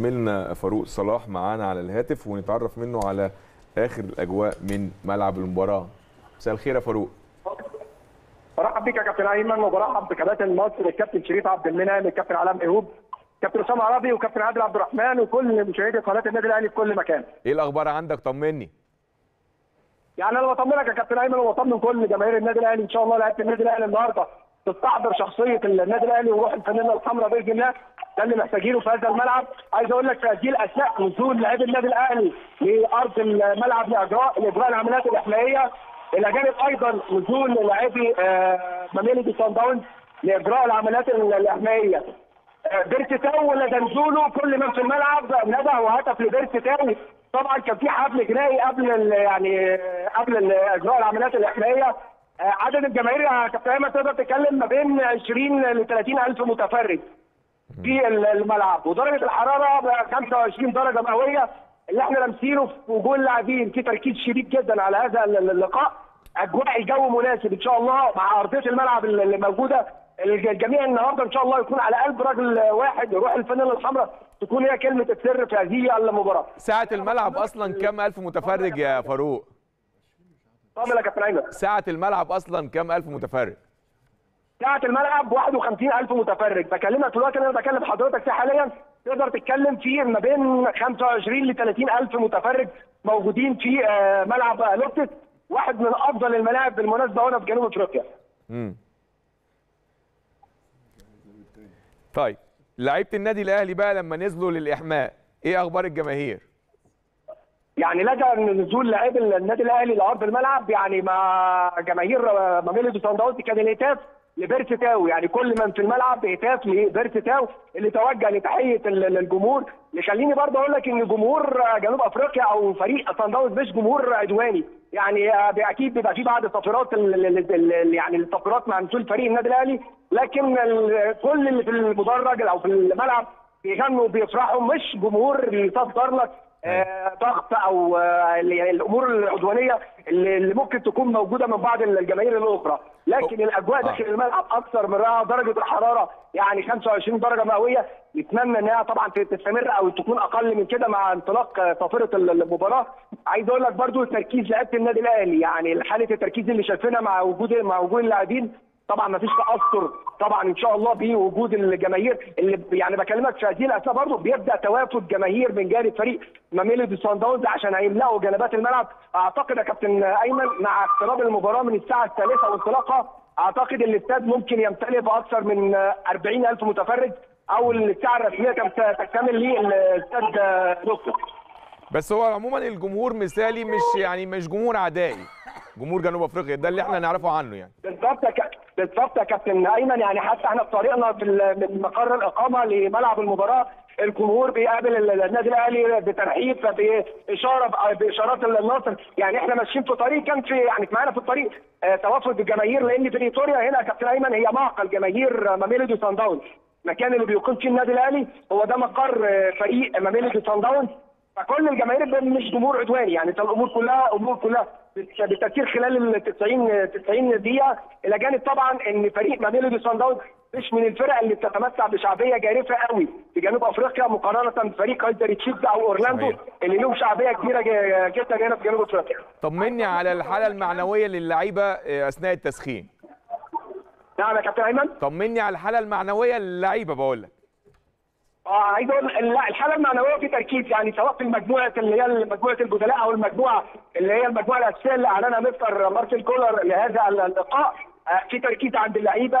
زميلنا فاروق صلاح معانا على الهاتف ونتعرف منه على اخر الاجواء من ملعب المباراه. مساء الخير يا فاروق. برحب بيك يا كابتن ايمن وبرحب بكابتن مصر والكابتن شريف عبد المنعم والكابتن علاء ايوب كابتن اسامه عربي وكابتن عادل عبد الرحمن وكل مشاهدي قناه النادي الاهلي في كل مكان. ايه الاخبار عندك؟ طمني. يعني انا بطمنك يا كابتن ايمن وبطمن كل جماهير النادي الاهلي ان شاء الله لعيبه النادي الاهلي النهارده تستحضر شخصيه النادي الاهلي وروح الفانله الحمراء باذن الله، ده اللي محتاجينه في هذا الملعب. عايز اقول لك تسجيل اسماء نزول لاعبي النادي الاهلي لارض الملعب لاجراء العمليات الاحمائيه، الاجانب ايضا نزول لاعبي ماميلودي سان داونز لاجراء العمليات الاحمائيه. بيرتساو ولا نزوله كل ما في الملعب ندى وهتف لبيرتساو. طبعا كان في حفل جنائي قبل اجراء العمليات الاحمائيه. عدد الجماهير يا كابتن ايمن تقدر تتكلم ما بين 20 ل 30,000 متفرج في الملعب، ودرجه الحراره 25 درجه مئويه اللي احنا لامسينه في وجوه اللاعبين، في تركيز شديد جدا على هذا اللقاء. اجواء جو مناسب ان شاء الله مع ارضيه الملعب اللي موجوده. الجميع النهارده ان شاء الله يكون على قلب رجل واحد، يروح الفانيلا الحمراء تكون هي كلمه السر في هذه المباراه. ساعه الملعب اصلا كام الف متفرج يا فاروق؟ طبعا يا كابتن ايمن ساعه الملعب اصلا كام الف متفرج؟ ساعه الملعب 51,000 متفرج. بكلمك دلوقتي انا بكلم حضرتك فيه حاليا تقدر تتكلم فيه ما بين 25 ل 30,000 متفرج موجودين في ملعب لوفتس، واحد من افضل الملاعب بالمناسبه هنا في جنوب افريقيا. طيب لعيبه النادي الاهلي بقى لما نزلوا للاحماء ايه اخبار الجماهير؟ يعني لجأ نزول لاعب النادي الاهلي لارض الملعب يعني مع جماهير ماميلودي سان داونز كان الهتاف لبيرتساو، يعني كل من في الملعب هتاف لبيرتساو اللي توجه لتحيه الجمهور. خليني برضه اقول لك ان جمهور جنوب افريقيا او فريق سان داونز مش جمهور عدواني، يعني اكيد بيبقى في بعض التفريقات يعني التفريقات مع نزول فريق النادي الاهلي، لكن كل اللي في المدرج او في الملعب بيغنوا وبيفرحوا، مش جمهور بيصدر لك ضغط او الامور العدوانيه اللي ممكن تكون موجوده من بعض الجماهير الاخرى. لكن الاجواء داخل الملعب اكثر من رائعه، درجه الحراره يعني 25 درجه مئويه، نتمنى انها طبعا تستمر او تكون اقل من كده مع انطلاق صافره المباراه. عايز اقول لك برضو تركيز لعيبه النادي الاهلي، يعني حاله التركيز اللي شايفينها مع وجود اللاعبين، طبعا ما فيش تاثر طبعا ان شاء الله بوجود الجماهير اللي يعني بكلمك في هذه الاسئله برضه بيبدا توافد جماهير من جانب فريق ماميلودي سان داونز عشان هيملأوا جنبات الملعب. اعتقد يا كابتن ايمن مع اقتراب المباراه من الساعه 3 وانطلاقها اعتقد الاستاد ممكن يمتلئ باكثر من 40,000 متفرج، او الساعه الرسميه تكتمل للاستاد لوفتس. بس هو عموما الجمهور مثالي، مش جمهور عدائي، جمهور جنوب افريقيا ده اللي احنا نعرفه عنه يعني. بالظبط يا كابتن ايمن، يعني حتى احنا في طريقنا من مقر الاقامه لملعب المباراه الجمهور بيقابل النادي الاهلي بترحيب باشارات الناصر، يعني احنا ماشيين في طريق كان في يعني معانا في الطريق توافد الجماهير، لان فيكتوريا هنا يا كابتن ايمن هي معقل جماهير ماميلودي سان داونز. المكان اللي بيقيم فيه النادي الاهلي هو ده مقر فريق ماميلودي سان داونز، فكل الجماهير مش جمهور عدواني، يعني الامور كلها بالتأثير خلال ال 90 دقيقة. إلى جانب طبعا إن فريق ماميلودي سان داونز مش من الفرق اللي بتتمتع بشعبية جارفة قوي في جنوب أفريقيا مقارنة بفريق كايزر تشيفز أو أورلاندو اللي لهم شعبية كبيرة جدا هنا في جنوب أفريقيا. طمني على الحالة المعنوية للعيبة أثناء التسخين. نعم يا كابتن أيمن؟ طمني على الحالة المعنوية للعيبة بقول لك. عايز اقول الحاله المعنويه في تركيز، يعني سواء في المجموعه اللي هي مجموعه البدلاء او المجموعه اللي هي المجموعه الاساسيه اللي اعلنها مستر مارسيل كولر لهذا اللقاء، في تركيز عند اللعيبه،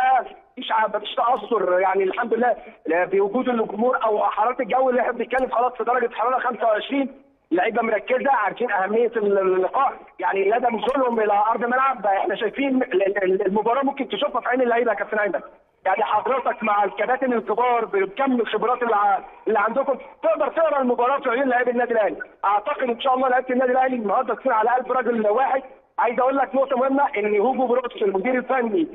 مفيش تاثر يعني الحمد لله بوجود الجمهور او حراره الجو اللي احنا بنتكلم خلاص في درجه حراره 25. اللعيبه مركزه عارفين اهميه اللقاء، يعني لدى نزولهم الى ارض الملعب احنا شايفين المباراه ممكن تشوفها في عين اللعيبه يا كابتن ايمن. يعني حضرتك مع الكباتن الكبار بكم الخبرات اللي عندكم تقدر تقرا المباراه في عيون لاعبي النادي الاهلي. اعتقد ان شاء الله لعيبه النادي الاهلي النهارده تصير على قلب رجل واحد. عايز اقول لك نقطه مهمه ان هوجو بروس المدير الفني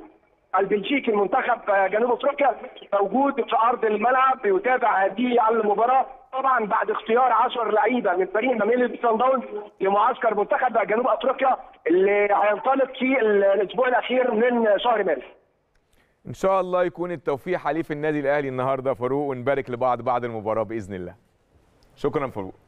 البلجيكي المنتخب جنوب افريقيا موجود في ارض الملعب بيتابع هذه المباراه، طبعا بعد اختيار 10 لعيبه من فريق ماميلودي سان داونز لمعسكر منتخب جنوب افريقيا اللي هينطلق في الاسبوع الاخير من شهر مارس. إن شاء الله يكون التوفيق حليف النادي الأهلي النهارده فاروق، ونبارك لبعض بعد المباراة بإذن الله. شكرا فاروق.